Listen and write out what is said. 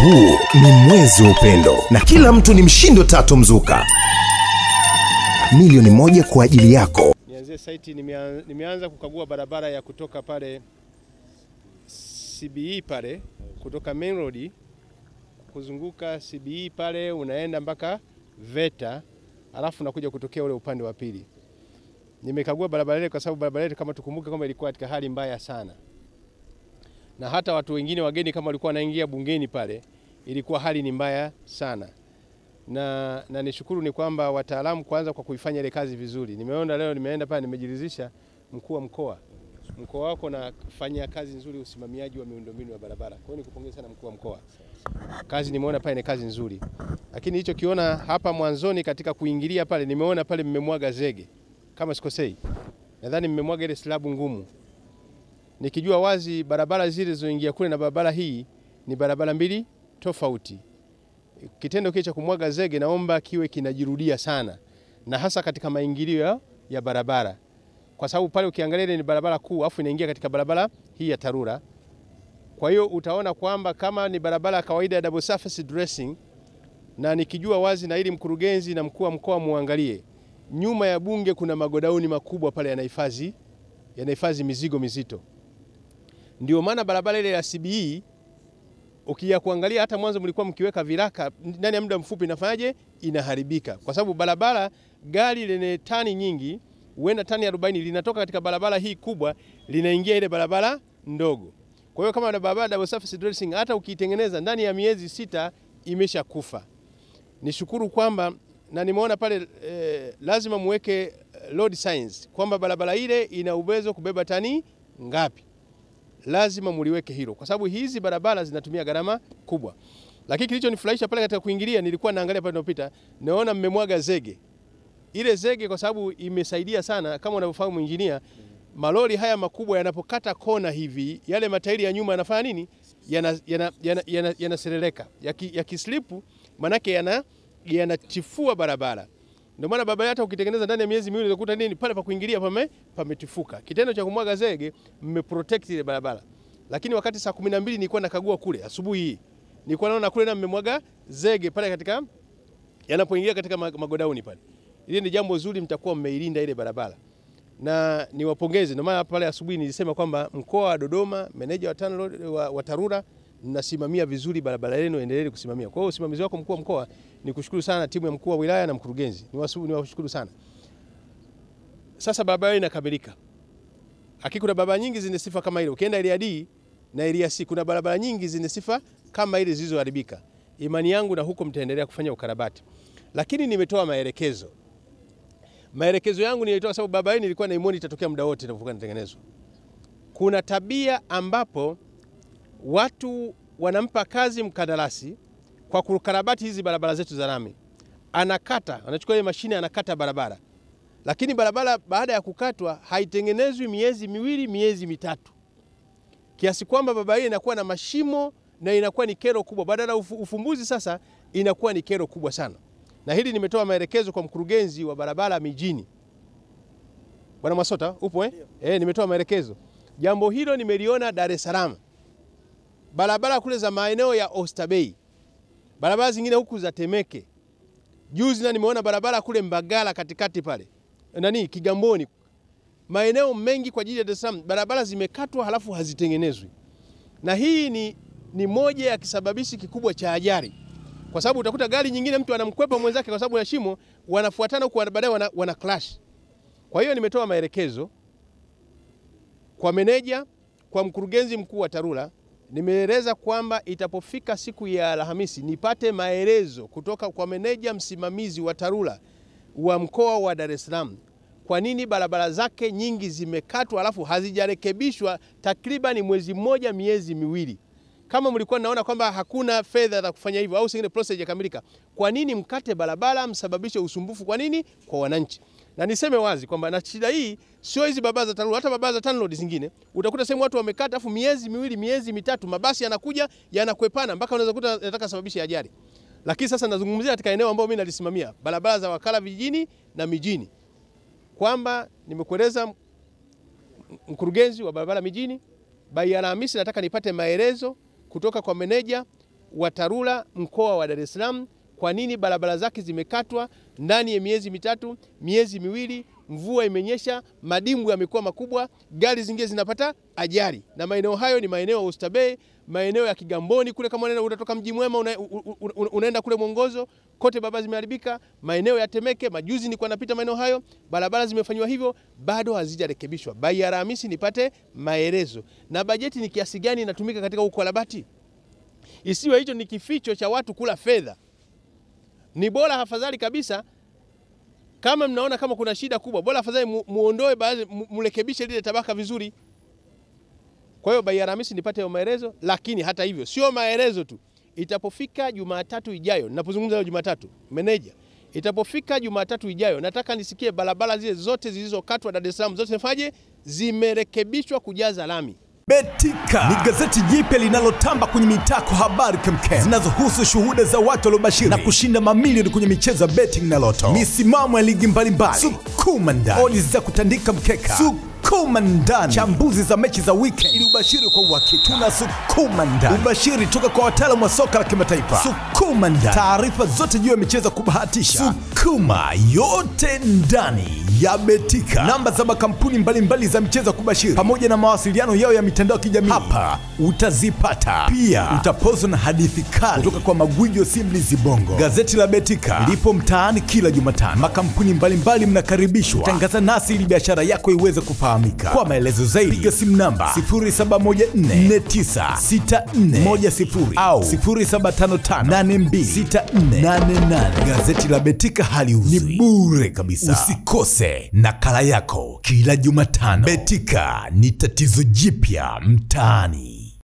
Huu ni mwezi upendo na kila mtu ni mshindo tatu mzuka. $1,000,000 kwa ajili yako. Nianze site, nimeanza kukagua barabara ya kutoka pale CBE pale, kutoka Main Road kuzunguka CBE pale unaenda mpaka Veta, alafu nakuja kutokea ule upande wa pili. Nimekagua barabara ile kwa sababu barabara ile kama tukumbuke kama ilikuwa katika hali mbaya sana. Na hata watu wengine wageni kama walikuwa wanaingia bungeni pale ilikuwa hali ni mbaya sana. Na nishukuru ni kwamba wataalamu kwanza kwa kuifanya ile kazi vizuri. Nimeona leo nimeenda pale nimejiridhisha mkuu wa mkoa. Mkoa wako na fanya kazi nzuri usimamiaji wa miundombinu ya barabara. Kwa hiyo nikupongeza sana mkuu wa mkoa. Kazi nimeona pale ni kazi nzuri. Lakini hicho kiona hapa mwanzoni katika kuingilia pale nimeona pale mmemwaga zege. Kama sikosei. Nadhani mmemwaga ile slabu ngumu. Nikijua wazi barabara zile zoingia kule na barabara hii ni barabara mbili tofauti. Kitendo kile cha kumwaga zege naomba kiwe kinajirudia sana na hasa katika maingilio ya barabara. Kwa sababu pale ukiangalia ni barabara kuu afu inaingia katika barabara hii ya Tarura. Kwa hiyo utaona kwamba kama ni barabara kawaida ya double surface dressing, na nikijua wazi na ili mkurugenzi na mkuu wa mkoa muangalie. Nyuma ya bunge kuna magodauni makubwa pale yanahifadhi mizigo mizito. Ndio maana barabara ile ya CBE ukija kuangalia hata mwanzo mlikuwa mkiweka viraka ndani ya muda mfupi inafanyaje inaharibika kwa sababu barabara gari lenye tani nyingi huenda tani 40 linatoka katika barabara hii kubwa linaingia ile barabara ndogo. Kwa hiyo kama na barabara double surface dressing hata ukitengeneza ndani ya miezi 6 imeshakufa. Nishukuru kwamba na nimeona pale lazima muweke road signs kwamba barabara ile ina uwezo kubeba tani ngapi. Lazima muliweke hilo kwa sababu hizi barabara zinatumia gharama kubwa. Lakini kilichonifurahisha pale katika kuingilia nilikuwa naangalia pale ninapita naona mmemwaga zege. Ile zege kwa sababu imesaidia sana kama unavyofahamu injinia malori haya makubwa yanapokata kona hivi yale matairi ya nyuma yanafanya nini yanasereleka yakislipu maana yake yanatifua barabara. Ndio maana barabara hata ukitengeneza ndani ya miezi miwili utakuta nini pale pa kuingilia pametifuka. Kitendo cha kumwaga zege mmeprotect ile barabara. Lakini wakati saa 12 nilikuwa nakagua kule asubuhi hii. Nilikuwa naona kule na mmemwaga zege pale katika yanapoingia katika magodauni pale. Ile ni jambo zuri mtakuwa mmeilinda ile barabara. Na niwapongeze ndio maana pale asubuhi nilisema kwamba mkoa wa Dodoma, meneja wa Tarura nasimamia vizuri barabara yenu endelee kusimamia. Kwa hiyo usimamizi wako mkuu wa mkoa nikushukuru sana timu ya mkuu wa wilaya na mkurugenzi. Niwashukuru sana. Sasa barabara inakamilika. Hakika kuna barabara nyingi zina sifa kama ile. Ukienda ile D na ile C kuna barabara nyingi zina sifa kama ile zilizoharibika. Imani yangu na huko mtaendelea kufanya ukarabati. Lakini nimetoa maelekezo. Maelekezo yangu nilitoa sababu barabara nilikuwa na imani itatokea muda wote inapokuwa inatengenezwa. Kuna tabia ambapo watu wanampa kazi mkandarasi kwa kukarabati hizi barabara zetu za lami. Anachukua ile mashine anakata barabara. Lakini barabara baada ya kukatwa haitengenezwi miezi miwili, miezi mitatu. Kiasi kwamba barabara inakuwa na mashimo na inakuwa ni kero kubwa. Badala ufumbuzi sasa inakuwa ni kero kubwa sana. Na hili nimetoa maelekezo kwa mkurugenzi wa barabara mijini. Bwana Masota, upo eh? Nimetoa maelekezo. Jambo hilo nimeliona Dar es Salaam. Barabara kule za maeneo ya Oysterbay. Barabara zingine huku za Temeke. Juzi na nimeona barabara kule Mbagala katikati pale. Kigamboni. Maeneo mengi kwa jiji la Dar es Salaam barabara zimekatwa halafu hazitengenezwi. Na hii ni moja ya kisababishi kikubwa cha ajali. Kwa sababu utakuta gari nyingine mtu anamkwepa mwenzake kwa sababu ya shimo, wanafuatana huko baadaye wana clash. Kwa hiyo nimetoa maelekezo kwa meneja, kwa mkurugenzi mkuu wa Tarura. Nimeeleza kwamba itapofika siku ya Alhamisi nipate maelezo kutoka kwa meneja msimamizi wa Tarura wa mkoa wa Dar es Salaam. Kwa nini barabara zake nyingi zimekatwa alafu hazijarekebishwa takriban mwezi mmoja miezi miwili? Kama mlikuwa naona kwamba hakuna fedha za kufanya hivyo au singine process haijakamilika, kwa nini mkate barabara msababishe usumbufu kwa nini kwa wananchi? Na niseme wazi kwamba na shida hii sio hizi barabara za Tarura, hata barabara za TANROADS zingine utakuta sehemu watu wamekata afu miezi miwili miezi mitatu mabasi yanakuja yanakwepana mpaka unaweza kuta yanataka sababisha ajali. Lakini sasa nazungumzia katika eneo ambalo mimi nalisimamia barabara za wakala vijijini na mijini kwamba nimekueleza mkurugenzi wa barabara mijini, bai Alhamisi nataka nipate maelezo kutoka kwa meneja wa TARURA mkoa wa Dar es Salaam, kwa nini barabara zake zimekatwa ndani ya miezi mitatu, miezi miwili, mvua imenyesha, madimbu yamekuwa makubwa, gari zingine zinapata ajali. Na maeneo hayo ni maeneo ya Oysterbay, maeneo ya Kigamboni kule, kama unaenda kutoka Mji Mwema unaenda kule Mwongozo, kote barabara zimeharibika. Maeneo ya Temeke majuzi nilikuwa napita maeneo hayo, barabara zimefanywa hivyo, bado hazijarekebishwa. Bai ya Alhamisi nipate maelezo. Na bajeti ni kiasi gani inatumika katika ukarabati? Isiwe hicho ni kificho cha watu kula fedha. Ni bora hafadhali kabisa, kama mnaona kama kuna shida kubwa, bora afadhali muondoe baadhi, mrekebishe lile tabaka vizuri. Kwa hiyo Bai ya Alhamisi nipate maelezo. Lakini hata hivyo sio maelezo tu, itapofika Jumatatu ijayo, ninapozungumza leo Jumatatu, meneja, itapofika Jumatatu ijayo nataka nisikie barabara zile zote zilizokatwa Dar es Salaam zote zifaje, zimerekebishwa kujaza lami. Betika ni gazeti jipya linalotamba kwenye mitako habari kemkem zinazohusu shuhuda za watu waliobashiri na kushinda mamilioni kwenye michezo ya betting na loto. Misimamo ya ligi mbalimbali, sukuma ndani, odds za kutandika mkeka, sukuma ndani, chambuzi za mechi za weekend ili ubashiri kwa uhakika. Tuna sukuma ndani, ubashiri toka kwa wataalamu wa soka la kimataifa, sukuma ndani, taarifa zote juu ya michezo kubahatisha, sukuma yote ndani ya Betika. Namba za makampuni mbalimbali za mchezo kubashiri pamoja na mawasiliano yao ya mitandao kijamii hapa utazipata. Pia utapozwa na hadithi kali kutoka kwa magwiji wa simulizi bongo. Gazeti la Betika lipo mtaani kila Jumatano. Makampuni mbalimbali mnakaribishwa, tangaza nasi ili biashara yako iweze kufahamika. Kwa maelezo zaidi piga simu namba 0714496410 au 0755826488. Gazeti la Betika haliuzi, ni bure kabisa. Usikose nakala yako kila Jumatano. Betika ni tatizo jipya mtaani.